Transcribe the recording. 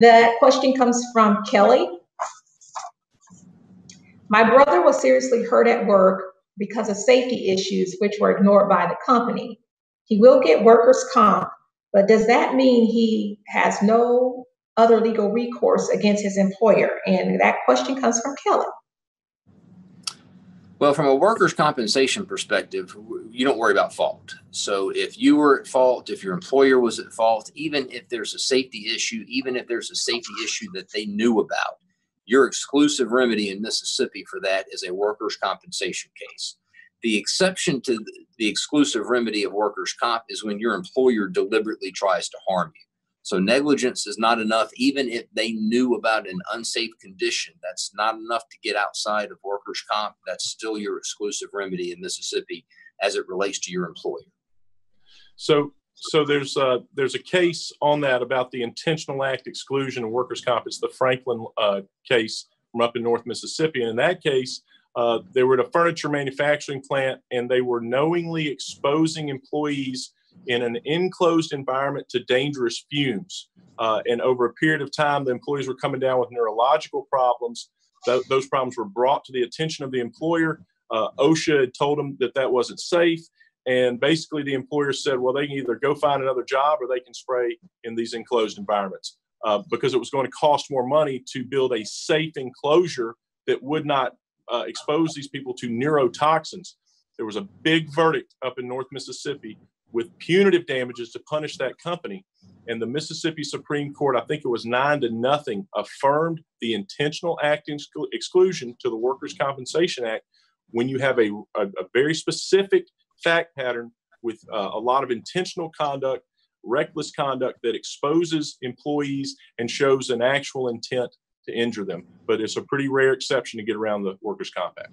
The question comes from Kelly. My brother was seriously hurt at work because of safety issues which were ignored by the company. He will get workers' comp, but does that mean he has no other legal recourse against his employer? And that question comes from Kelly. Well, from a workers' compensation perspective, you don't worry about fault. So if you were at fault, if your employer was at fault, even if there's a safety issue, even if there's a safety issue that they knew about, your exclusive remedy in Mississippi for that is a workers' compensation case. The exception to the exclusive remedy of workers' comp is when your employer deliberately tries to harm you. So negligence is not enough, even if they knew about an unsafe condition. That's not enough to get outside of workers' comp. That's still your exclusive remedy in Mississippi as it relates to your employer. So there's a case on that about the intentional act exclusion of workers' comp. It's the Franklin case from up in North Mississippi. And in that case, they were at a furniture manufacturing plant, and they were knowingly exposing employees in an enclosed environment to dangerous fumes. And over a period of time, the employees were coming down with neurological problems. Those problems were brought to the attention of the employer. OSHA had told them that that wasn't safe. And basically the employer said, well, they can either go find another job or they can spray in these enclosed environments because it was going to cost more money to build a safe enclosure that would not expose these people to neurotoxins. There was a big verdict up in North Mississippi with punitive damages to punish that company. And the Mississippi Supreme Court, I think it was 9-0, affirmed the intentional act exclusion to the Workers' Compensation Act when you have a very specific fact pattern with a lot of intentional conduct, reckless conduct that exposes employees and shows an actual intent to injure them. But it's a pretty rare exception to get around the Workers' Comp Act.